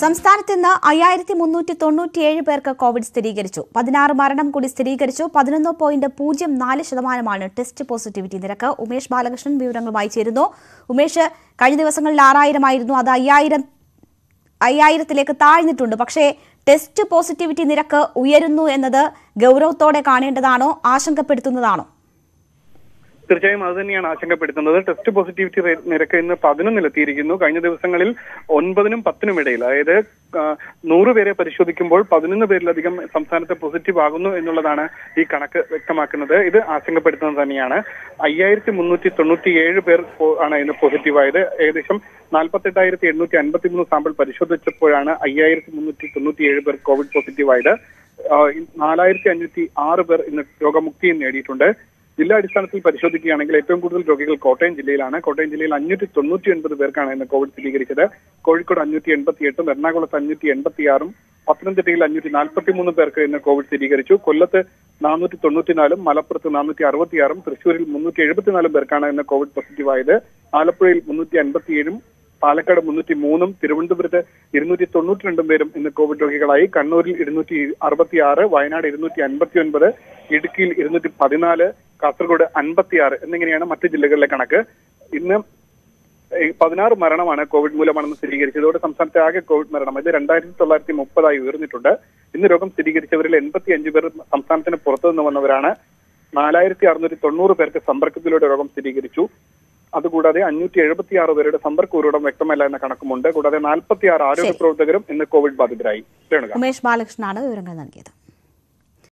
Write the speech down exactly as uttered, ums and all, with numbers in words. സംസ്ഥാനത്ത് ഇന്ന് അയ്യായിരത്തി മുന്നൂറ്റി തൊണ്ണൂറ്റിയേഴ് പേർക്ക് കോവിഡ് സ്ഥിരീകരിച്ചു. പതിനാറ് മരണം കൂടി സ്ഥിരീകരിച്ചു. പതിനൊന്ന് പോയിന്റ് പൂജ്യം നാല് ശതമാനമാണ് ടെസ്റ്റ് പോസിറ്റിവിറ്റി നിരക്ക്. ഉമേഷ് ബാലകൃഷ്ണൻ വിവരങ്ങളുമായി ചേരുന്നു. ഉമേഷ്, കഴിഞ്ഞ ദിവസങ്ങളിൽ ആറായിരമായിരുന്നു, അത് അയ്യായിരം അയ്യായിരത്തിലേക്ക് താഴ്ന്നിട്ടുണ്ട്. പക്ഷേ ടെസ്റ്റ് പോസിറ്റിവിറ്റി നിരക്ക് ഉയരുന്നു എന്നത് ഗൌരവത്തോടെ കാണേണ്ടതാണോ, ആശങ്കപ്പെടുത്തുന്നതാണോ? തീർച്ചയായും അത് തന്നെയാണ് ആശങ്കപ്പെടുത്തുന്നത്. ടെസ്റ്റ് പോസിറ്റിവിറ്റി നിരക്ക് ഇന്ന് പതിനൊന്നിലെത്തിയിരിക്കുന്നു. കഴിഞ്ഞ ദിവസങ്ങളിൽ ഒൻപതിനും പത്തിനും ഇടയിൽ, അതായത് നൂറ് പേരെ പരിശോധിക്കുമ്പോൾ പതിനൊന്ന് പേരിലധികം സംസ്ഥാനത്ത് പോസിറ്റീവ് ആകുന്നു എന്നുള്ളതാണ് ഈ കണക്ക് വ്യക്തമാക്കുന്നത്. ഇത് ആശങ്കപ്പെടുത്തുന്നത് തന്നെയാണ്. അയ്യായിരത്തി മുന്നൂറ്റി തൊണ്ണൂറ്റിയേഴ് പേർ ആണ് ഇന്ന് പോസിറ്റീവായത്. ഏകദേശം നാൽപ്പത്തെട്ടായിരത്തി എണ്ണൂറ്റി അൻപത്തി മൂന്ന് സാമ്പിൾ പരിശോധിച്ചപ്പോഴാണ് അയ്യായിരത്തി മുന്നൂറ്റി തൊണ്ണൂറ്റിയേഴ് പേർ കോവിഡ് പോസിറ്റീവായത്. നാലായിരത്തി അഞ്ഞൂറ്റി ആറ് പേർ ഇന്ന് രോഗമുക്തിയും നേടിയിട്ടുണ്ട്. ജില്ലാ അടിസ്ഥാനത്തിൽ പരിശോധിക്കുകയാണെങ്കിൽ ഏറ്റവും കൂടുതൽ രോഗികൾ കോട്ടയം ജില്ലയിലാണ്. കോട്ടയം ജില്ലയിൽ അഞ്ഞൂറ്റി തൊണ്ണൂറ്റി ഒൻപത് പേർക്കാണ് ഇന്ന് കോവിഡ് സ്ഥിരീകരിച്ചത്. കോഴിക്കോട് അഞ്ഞൂറ്റി എൺപത്തി എട്ടും എറണാകുളത്ത് അഞ്ഞൂറ്റി എൺപത്തി ആറും പത്തനംതിട്ടയിൽ അഞ്ഞൂറ്റി നാൽപ്പത്തി മൂന്ന് പേർക്ക് ഇന്ന് കോവിഡ് സ്ഥിരീകരിച്ചു. കൊല്ലത്ത് നാനൂറ്റി തൊണ്ണൂറ്റിനാലും മലപ്പുറത്ത് നാനൂറ്റി അറുപത്തിയാറും തൃശ്ശൂരിൽ മുന്നൂറ്റി എഴുപത്തിനാലും പേർക്കാണ് ഇന്ന് കോവിഡ് പോസിറ്റീവായത്. ആലപ്പുഴയിൽ മുന്നൂറ്റി അൻപത്തിയേഴും പാലക്കാട് മുന്നൂറ്റി മൂന്നും തിരുവനന്തപുരത്ത് ഇരുന്നൂറ്റി തൊണ്ണൂറ്റി രണ്ടും പേരും ഇന്ന് കോവിഡ് രോഗികളായി. കണ്ണൂരിൽ ഇരുന്നൂറ്റി അറുപത്തി ആറ്, വയനാട് ഇരുന്നൂറ്റി അൻപത്തി ഒൻപത്, ഇടുക്കിയിൽ ഇരുന്നൂറ്റി പതിനാല്, കാസർഗോഡ് അൻപത്തിയാറ് എന്നിങ്ങനെയാണ് മറ്റ് ജില്ലകളിലെ കണക്ക്. ഇന്ന് പതിനാറ് മരണമാണ് കോവിഡ് മൂലമാണെന്ന് സ്ഥിരീകരിച്ചത്. ഇതോടെ സംസ്ഥാനത്തെ ആകെ കോവിഡ് മരണം ഇത് രണ്ടായിരത്തി തൊള്ളായിരത്തി മുപ്പതായി ഉയർന്നിട്ടുണ്ട്. ഇന്ന് രോഗം സ്ഥിരീകരിച്ചവരിൽ എൺപത്തി അഞ്ച് പേർ സംസ്ഥാനത്തിന് പുറത്തു നിന്ന് വന്നവരാണ്. നാലായിരത്തി അറുന്നൂറ്റി തൊണ്ണൂറ് പേർക്ക് സമ്പർക്കത്തിലൂടെ രോഗം സ്ഥിരീകരിച്ചു. അതുകൂടാതെ അഞ്ഞൂറ്റി എഴുപത്തി ആറ് പേരുടെ സമ്പർക്ക ഉറവിടം വ്യക്തമല്ല എന്ന കണക്കുമുണ്ട്. കൂടാതെ നാൽപ്പത്തിയാറ് ആരോഗ്യ പ്രവർത്തകരും ഇന്ന് കോവിഡ് ബാധിതരായി. ഉമേഷ് ബാലകൃഷ്ണനാണ് വിവരങ്ങൾ നൽകിയത്.